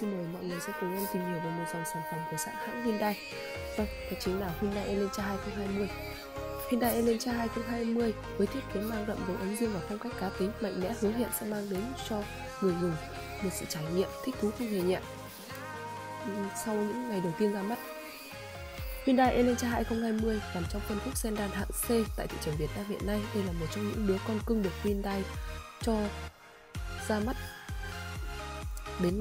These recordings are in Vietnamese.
xin mời mọi người sẽ cùng em tìm hiểu về một dòng sản phẩm của hãng Hyundai. Vâng, đó chính là Hyundai Elantra 2020. Hyundai Elantra 2020 với thiết kế mang đậm dấu ấn riêng và phong cách cá tính mạnh mẽ hứa hẹn sẽ mang đến cho người dùng một sự trải nghiệm thích thú không hề nhẹ. Sau những ngày đầu tiên ra mắt, Hyundai Elantra 2020 nằm trong phân khúc sedan hạng C tại thị trường Việt Nam hiện nay. Đây là một trong những đứa con cưng được Hyundai cho ra mắt. Đến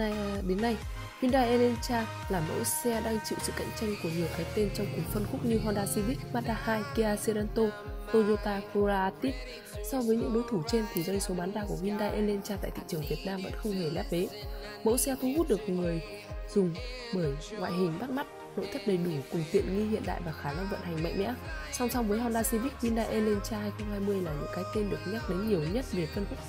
nay, Hyundai Elantra là mẫu xe đang chịu sự cạnh tranh của nhiều cái tên trong cùng phân khúc như Honda Civic, Mazda 2, Kia Cerato, Toyota Corolla. So với những đối thủ trên thì doanh số bán ra của Hyundai Elantra tại thị trường Việt Nam vẫn không hề lép vế. Mẫu xe thu hút được người dùng bởi ngoại hình bắt mắt, nội thất đầy đủ cùng tiện nghi hiện đại và khả năng vận hành mạnh mẽ. Song song với Honda Civic, Hyundai Elantra 2020 là những cái tên được nhắc đến nhiều nhất về phân khúc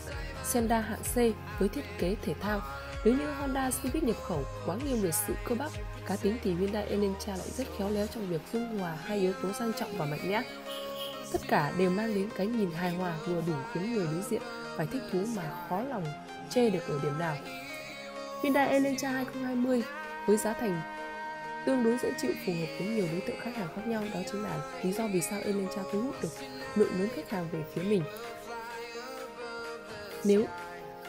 sedan hạng C với thiết kế thể thao. Nếu như Honda Civic nhập khẩu quá nhiều về sự cơ bắp, cá tính thì Hyundai Elantra lại rất khéo léo trong việc dung hòa hai yếu tố sang trọng và mạnh mẽ. Tất cả đều mang đến cái nhìn hài hòa vừa đủ khiến người đối diện phải thích thú mà khó lòng chê được ở điểm nào. Hyundai Elantra 2020 với giá thành tương đối dễ chịu phù hợp với nhiều đối tượng khách hàng khác nhau, đó chính là lý do vì sao Elantra thu hút được lượng lớn khách hàng về phía mình. Nếu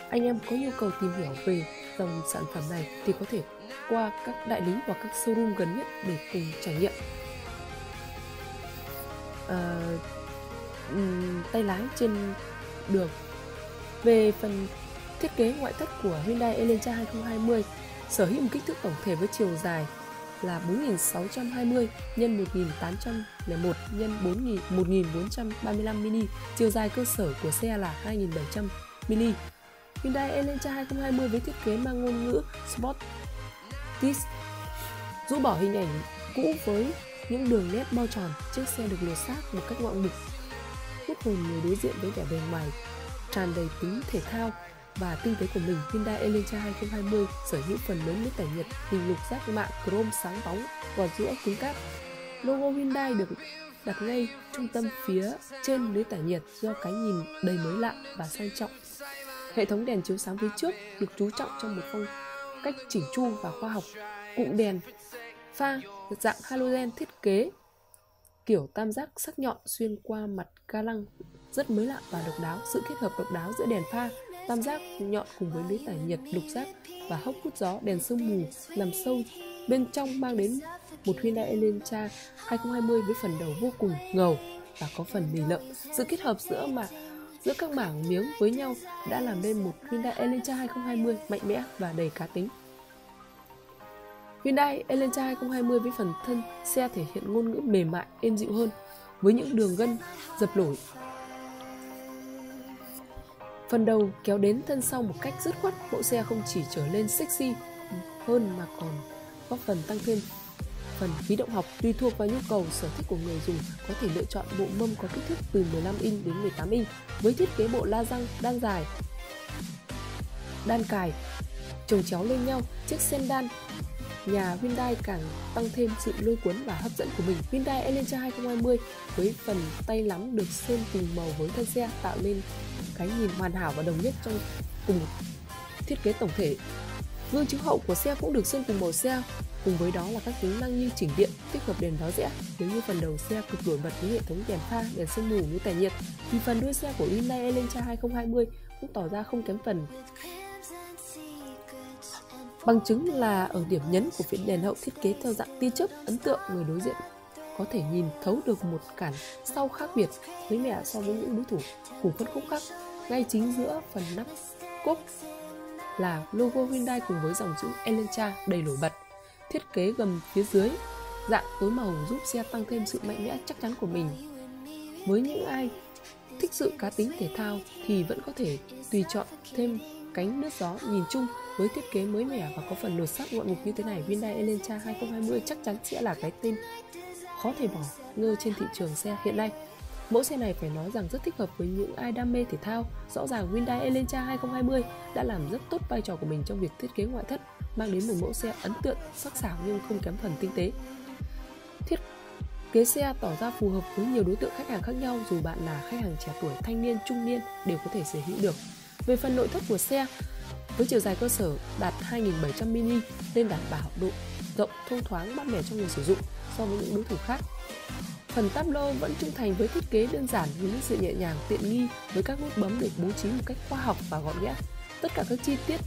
anh em có nhu cầu tìm hiểu về dòng sản phẩm này thì có thể qua các đại lý và các showroom gần nhất để cùng trải nghiệm. Tay lái trên đường. Về phần thiết kế ngoại thất của Hyundai Elantra 2020 sở hữu một kích thước tổng thể với chiều dài là 4620 x 1801 x 1435mm, chiều dài cơ sở của xe là 2700mm. Hyundai Elantra 2020 với thiết kế mang ngôn ngữ Sportis rũ bỏ hình ảnh cũ với những đường nét bao tròn, chiếc xe được lột xác một cách ngoạn mục, hút hồn người đối diện với vẻ bề ngoài tràn đầy tính thể thao và tinh tế của mình. Hyundai Elantra 2020 sở hữu phần lớn nước tẩy Nhật, hình lục giác mạ chrome sáng bóng gọt giữa cứng cáp. Logo Hyundai được đặt ngay trung tâm phía trên lưới tản nhiệt do cái nhìn đầy mới lạ và sang trọng. Hệ thống đèn chiếu sáng phía trước được chú trọng trong một phong cách chỉnh chu và khoa học. Cụm đèn pha dạng halogen thiết kế kiểu tam giác sắc nhọn xuyên qua mặt ga lăng rất mới lạ và độc đáo. Sự kết hợp độc đáo giữa đèn pha tam giác nhọn cùng với lưới tản nhiệt lục giác và hốc hút gió đèn sương mù nằm sâu bên trong mang đến một Hyundai Elantra 2020 với phần đầu vô cùng ngầu và có phần lì lợm. Sự kết hợp giữa các mảng miếng với nhau đã làm nên một Hyundai Elantra 2020 mạnh mẽ và đầy cá tính. Hyundai Elantra 2020 với phần thân xe thể hiện ngôn ngữ mềm mại, êm dịu hơn với những đường gân dập nổi. Phần đầu kéo đến thân sau một cách dứt khoát, mẫu xe không chỉ trở lên sexy hơn mà còn góp phần tăng thêm phần khí động học. Tùy thuộc vào nhu cầu sở thích của người dùng có thể lựa chọn bộ mâm có kích thước từ 15 inch đến 18 inch với thiết kế bộ la răng đan dài, đan cài, chồng chéo lên nhau. Chiếc sedan nhà Hyundai càng tăng thêm sự lôi cuốn và hấp dẫn của mình. Hyundai Elantra 2020 với phần tay lắm được sơn cùng màu với thân xe tạo nên cái nhìn hoàn hảo và đồng nhất trong cùng thiết kế tổng thể. Gương chiếu hậu của xe cũng được sơn cùng màu xe, cùng với đó là các tính năng như chỉnh điện, tích hợp đèn báo rẽ. Nếu như phần đầu xe cực nổi bật với hệ thống đèn pha, đèn sương mù như tản nhiệt, thì phần đuôi xe của Hyundai Elantra 2020 cũng tỏ ra không kém phần. Bằng chứng là ở điểm nhấn của phiến đèn hậu thiết kế theo dạng tia chớp ấn tượng, người đối diện có thể nhìn thấu được một cản sau khác biệt với mẹ so với những đối thủ cùng phân khúc khác. Ngay chính giữa phần nắp cốp là logo Hyundai cùng với dòng chữ Elantra đầy nổi bật. Thiết kế gầm phía dưới dạng tối màu giúp xe tăng thêm sự mạnh mẽ chắc chắn của mình. Với những ai thích sự cá tính thể thao thì vẫn có thể tùy chọn thêm cánh nước gió. Nhìn chung với thiết kế mới mẻ và có phần lột xác ngoạn mục như thế này, Hyundai Elantra 2020 chắc chắn sẽ là cái tên khó thể bỏ ngơ trên thị trường xe hiện nay. Mẫu xe này phải nói rằng rất thích hợp với những ai đam mê thể thao. Rõ ràng Hyundai Elantra 2020 đã làm rất tốt vai trò của mình trong việc thiết kế ngoại thất, mang đến một mẫu xe ấn tượng, sắc sảo nhưng không kém phần tinh tế. Thiết kế xe tỏ ra phù hợp với nhiều đối tượng khách hàng khác nhau, dù bạn là khách hàng trẻ tuổi, thanh niên, trung niên đều có thể sở hữu được. Về phần nội thất của xe, Với chiều dài cơ sở đạt 2700mm nên đảm bảo độ rộng, thông thoáng, mát mẻ cho người sử dụng so với những đối thủ khác. Phần táp lô vẫn trung thành với thiết kế đơn giản với sự nhẹ nhàng, tiện nghi với các nút bấm được bố trí một cách khoa học và gọn gẽ. Tất cả các chi tiết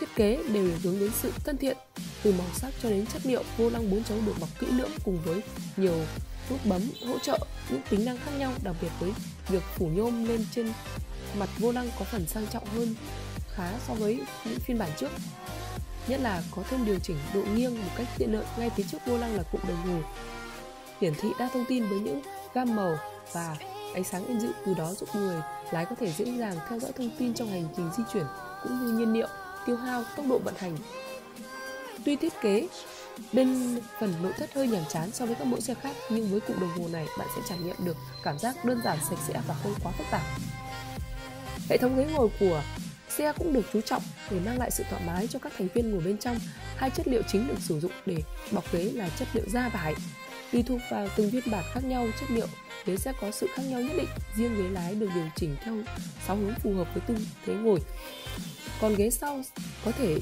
thiết kế đều hướng đến sự thân thiện, từ màu sắc cho đến chất liệu. Vô lăng 4 chấu được bọc kỹ lưỡng cùng với nhiều nút bấm hỗ trợ những tính năng khác nhau, đặc biệt với việc phủ nhôm lên trên mặt vô lăng có phần sang trọng hơn khá so với những phiên bản trước. Nhất là có thêm điều chỉnh độ nghiêng một cách tiện lợi ngay phía trước vô lăng là cụm đồng hồ hiển thị đa thông tin với những gam màu và ánh sáng êm dịu, từ đó giúp người lái có thể dễ dàng theo dõi thông tin trong hành trình di chuyển cũng như nhiên liệu, tiêu hao, tốc độ vận hành. Tuy thiết kế bên phần nội thất hơi nhàm chán so với các mẫu xe khác, nhưng với cụm đồng hồ này bạn sẽ trải nghiệm được cảm giác đơn giản, sạch sẽ và không quá phức tạp. Hệ thống ghế ngồi của xe cũng được chú trọng để mang lại sự thoải mái cho các thành viên ngồi bên trong. Hai chất liệu chính được sử dụng để bọc ghế là chất liệu da vải. Tùy thuộc vào từng phiên bản khác nhau, chất liệu ghế sẽ có sự khác nhau nhất định. Riêng ghế lái được điều chỉnh theo 6 hướng phù hợp với tư thế ngồi. Còn ghế sau có thể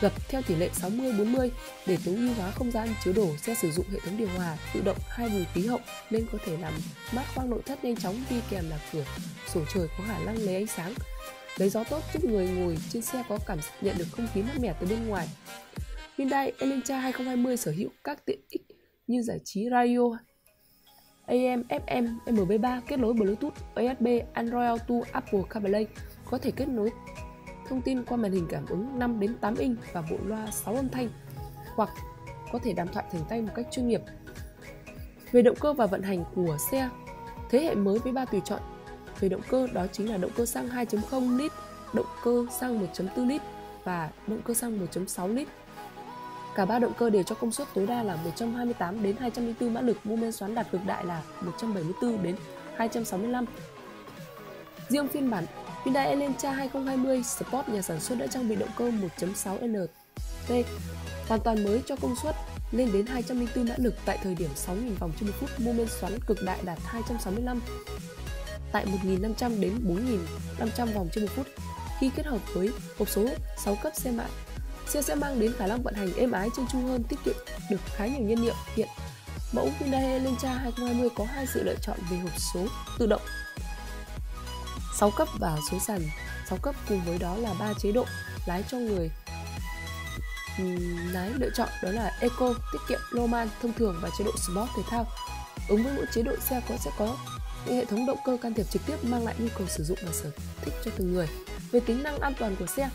gập theo tỷ lệ 60-40 để tối ưu hóa không gian chứa đồ. Xe sử dụng hệ thống điều hòa tự động 2 vùng khí hậu nên có thể làm mát khoang nội thất nhanh chóng, đi kèm là cửa sổ trời có khả năng lấy ánh sáng, lấy gió tốt, giúp người ngồi trên xe có cảm nhận được không khí mát mẻ từ bên ngoài. Hyundai Elantra 2020 sở hữu các tiện ích như giải trí radio AM, FM, MP3, kết nối Bluetooth, USB, Android Auto, Apple CarPlay, có thể kết nối thông tin qua màn hình cảm ứng 5-8 inch và bộ loa 6 âm thanh, hoặc có thể đàm thoại thành tay một cách chuyên nghiệp. Về động cơ và vận hành của xe, thế hệ mới với 3 tùy chọn về động cơ, đó chính là động cơ xăng 2.0 lít, động cơ xăng 1.4 lít và động cơ xăng 1.6 lít. Cả 3 động cơ đều cho công suất tối đa là 128 đến 204 mã lực, mô men xoắn đạt cực đại là 174 đến 265. Riêng phiên bản Hyundai Elantra 2020 Sport, nhà sản xuất đã trang bị động cơ 1.6 NT hoàn toàn mới cho công suất lên đến 204 mã lực tại thời điểm 6.000 vòng trên một phút, mô men xoắn cực đại đạt 265 tại 1.500 đến 4.500 vòng trên một phút. Khi kết hợp với hộp số 6 cấp xe mạ, xe sẽ mang đến khả năng vận hành êm ái, trơn tru hơn, tiết kiệm được khá nhiều nhiên liệu. Hiện mẫu Hyundai Elantra 2020 có 2 sự lựa chọn về hộp số tự động 6 cấp và số sàn 6 cấp, cùng với đó là 3 chế độ lái cho người lái lựa chọn, đó là Eco, tiết kiệm, Lawman, thông thường và chế độ Sport, thể thao. Ứng với mỗi chế độ, xe sẽ có hệ thống động cơ can thiệp trực tiếp, mang lại nhu cầu sử dụng và sở thích cho từng người. Về tính năng an toàn của xe,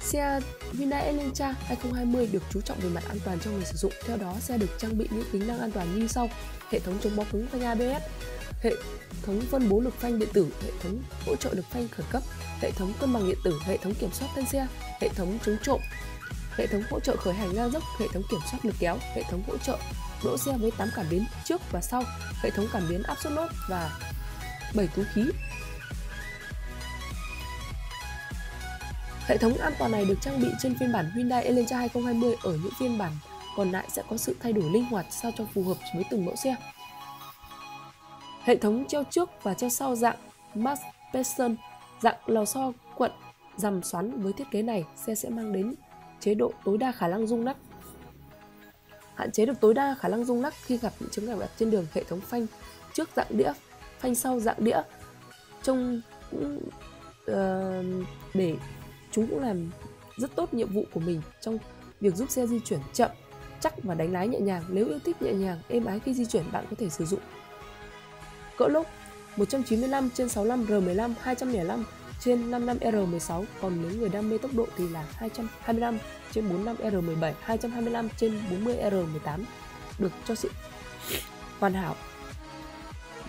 xe Hyundai Elantra 2020 được chú trọng về mặt an toàn cho người sử dụng. Theo đó, xe được trang bị những tính năng an toàn như sau: hệ thống chống bó cứng phanh ABS, hệ thống phân bố lực phanh điện tử, hệ thống hỗ trợ lực phanh khẩn cấp, hệ thống cân bằng điện tử, hệ thống kiểm soát thân xe, hệ thống chống trộm, hệ thống hỗ trợ khởi hành ngang dốc, hệ thống kiểm soát lực kéo, hệ thống hỗ trợ đỗ xe với 8 cảm biến trước và sau, hệ thống cảm biến áp suất lốp và 7 túi khí. Hệ thống an toàn này được trang bị trên phiên bản Hyundai Elantra 2020, ở những phiên bản còn lại sẽ có sự thay đổi linh hoạt sao cho phù hợp với từng mẫu xe. Hệ thống treo trước và treo sau dạng MacPherson, dạng lò xo cuộn dằm xoắn, với thiết kế này xe sẽ mang đến chế độ tối đa khả năng rung lắc, hạn chế được tối đa khả năng rung lắc khi gặp những chướng ngại vật trên đường. Hệ thống phanh trước dạng đĩa, phanh sau dạng đĩa, trông cũng để chúng cũng làm rất tốt nhiệm vụ của mình trong việc giúp xe di chuyển chậm, chắc và đánh lái nhẹ nhàng. Nếu yêu thích nhẹ nhàng, êm ái khi di chuyển, bạn có thể sử dụng cỡ lốp 195/65 R15, 205/55 R16. Còn nếu người đam mê tốc độ thì là 225/45 R17, 225/40 R18 được cho sự hoàn hảo.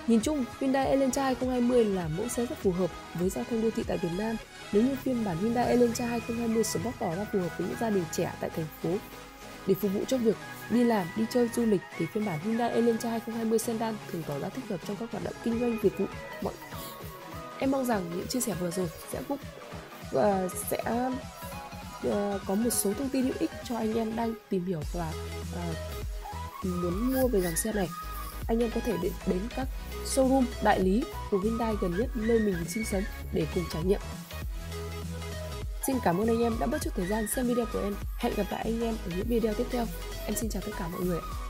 Nhìn chung, Hyundai Elantra 2020 là mẫu xe rất phù hợp với giao thông đô thị tại Việt Nam. Nếu như phiên bản Hyundai Elantra 2020 Sport tỏ ra phù hợp với những gia đình trẻ tại thành phố để phục vụ cho việc đi làm, đi chơi, du lịch, thì phiên bản Hyundai Elantra 2020 Sedan thường tỏ ra thích hợp trong các hoạt động kinh doanh, dịch vụ. Em mong rằng những chia sẻ vừa rồi sẽ giúp và sẽ có một số thông tin hữu ích cho anh em đang tìm hiểu và muốn mua về dòng xe này. anh em có thể đến các showroom đại lý của Hyundai gần nhất nơi mình sinh sống để cùng trải nghiệm. Xin cảm ơn anh em đã bớt chút thời gian xem video của em. Hẹn gặp lại anh em ở những video tiếp theo. Em xin chào tất cả mọi người.